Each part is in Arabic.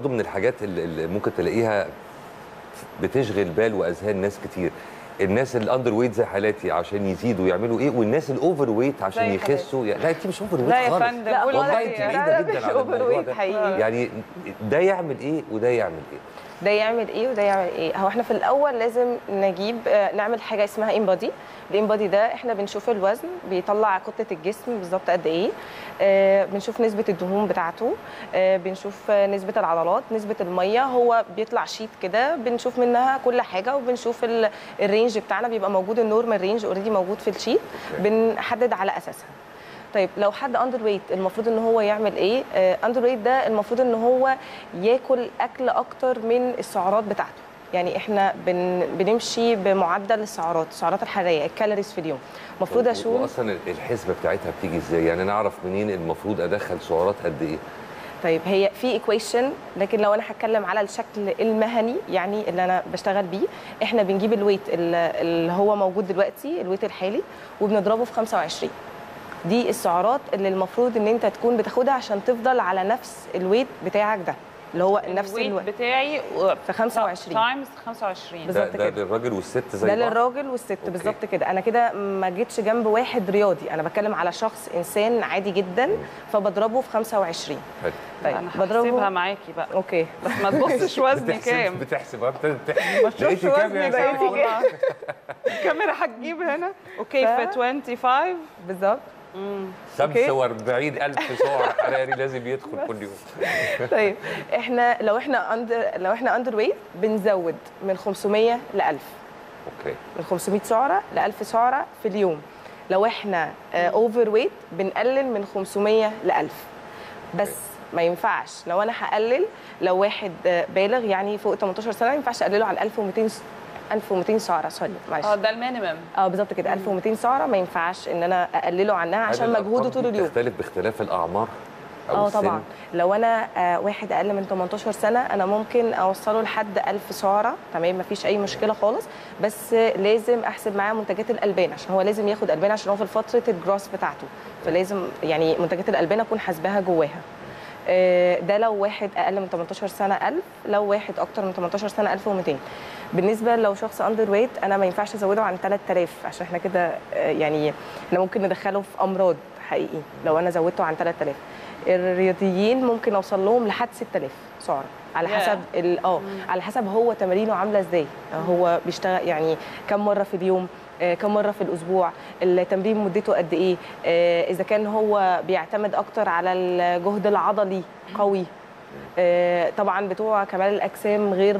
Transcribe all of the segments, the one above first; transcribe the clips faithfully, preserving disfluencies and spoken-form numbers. برضه من الحاجات اللي ممكن تلاقيها بتشغل بال واذهان ناس كتير، الناس الاندر ويت زي حالاتي عشان يزيدوا يعملوا ايه، والناس الاوفر ويت عشان يخسوا. لا انت مش اوفر ويت خالص، لا يا فندم والله انت بعيده جدا عن الاوفر ويت حقيقي. يعني ده يعمل ايه وده يعمل ايه، ده يعمل ايه وده يعمل ايه. هو احنا في الاول لازم نجيب نعمل حاجه اسمها انبادي. الانبادي ده احنا بنشوف الوزن بيطلع كتله الجسم بالظبط قد ايه، آه بنشوف نسبه الدهون بتاعته، آه بنشوف نسبه العضلات، نسبه الميه. هو بيطلع شيت كده بنشوف منها كل حاجه، وبنشوف الرينج بتاعنا بيبقى موجود، النورمال رينج اوريدي موجود في الشيت بنحدد على اساسها. طيب لو حد اندر ويت المفروض ان هو يعمل ايه؟ اندر ويت ده المفروض ان هو ياكل اكل اكتر من السعرات بتاعته. يعني احنا بن بنمشي بمعدل السعرات، السعرات الحراريه، الكالوريز في اليوم. المفروض اشوف اصلا الحسبه بتاعتها بتيجي ازاي؟ يعني انا اعرف منين المفروض ادخل سعرات قد ايه؟ طيب هي في ايكويشن، لكن لو انا هتكلم على الشكل المهني يعني اللي انا بشتغل بيه، احنا بنجيب الويت اللي هو موجود دلوقتي، الويت الحالي، وبنضربه في خمسة وعشرين. دي السعرات اللي المفروض ان انت تكون بتاخدها عشان تفضل على نفس الويت بتاعك ده، اللي هو نفس الويت بتاعي في خمسة وعشرين تايمز خمسة وعشرين بالظبط كده. ده للراجل والست زي بعض، ده للراجل والست بالظبط كده. انا كده ما جيتش جنب واحد رياضي، انا بتكلم على شخص انسان عادي جدا، فبضربه في خمسة وعشرين. حلو. طيب انا هحسبها معاكي بقى. اوكي بس ما تبصش وزني كام، بتحسب ابتدت تحسب ما تشوفش وزني بقيتي كام، الكاميرا هتجيب هنا. اوكي ف خمسة وعشرين بالظبط خمسة وأربعين ألف سعر حراري لازم يدخل كل يوم. طيب احنا لو احنا اندر لو احنا اندر ويت بنزود من خمسمية ل ألف. اوكي. من خمسمية سعره ل ألف سعره في اليوم. لو احنا اوفر ويت بنقلل من خمسمية ل ألف. بس ما ينفعش لو انا هقلل، لو واحد بالغ يعني فوق تمنتاشر سنه ما ينفعش اقلله على ألف ومتين ألف ومتين سعره. سوري معلش، اه ده المينيمم، اه بالظبط كده. ألف ومتين سعره ما ينفعش ان انا اقلله عنها عشان مجهوده طول اليوم. بتختلف باختلاف الاعمار او السن. اه طبعا لو انا آه واحد اقل من تمنتاشر سنه انا ممكن اوصله لحد ألف سعره، تمام مفيش اي مشكله خالص. بس لازم احسب معاه منتجات الالبان، عشان هو لازم ياخد البان، عشان هو في فتره الجراس بتاعته، فلازم يعني منتجات الالبان اكون حاسباها جواها. ده لو واحد اقل من تمنتاشر سنه ألف، لو واحد اكتر من تمنتاشر سنه ألف ومتين. بالنسبه لو شخص اندر ويت انا ما ينفعش ازوده عن تلات آلاف، عشان احنا كده يعني احنا ممكن ندخله في امراض حقيقي لو انا زودته عن تلات آلاف. الرياضيين ممكن اوصل لهم لحد ستة آلاف سعره على حسب yeah. اه على حسب هو تمارينه عامله ازاي، هو بيشتغل يعني كم مره في اليوم، كم مره في الاسبوع، التمرين مدته قد ايه، اذا كان هو بيعتمد اكتر على الجهد العضلي قوي. طبعا بتوع كمال الاجسام غير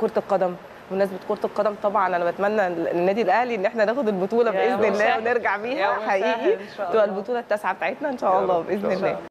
كره القدم. بمناسبه كره القدم طبعا انا بتمنى النادي الاهلي ان احنا ناخد البطوله باذن الله ونرجع بيها حقيقي، تبقى البطوله التاسعه بتاعتنا ان شاء الله باذن الله.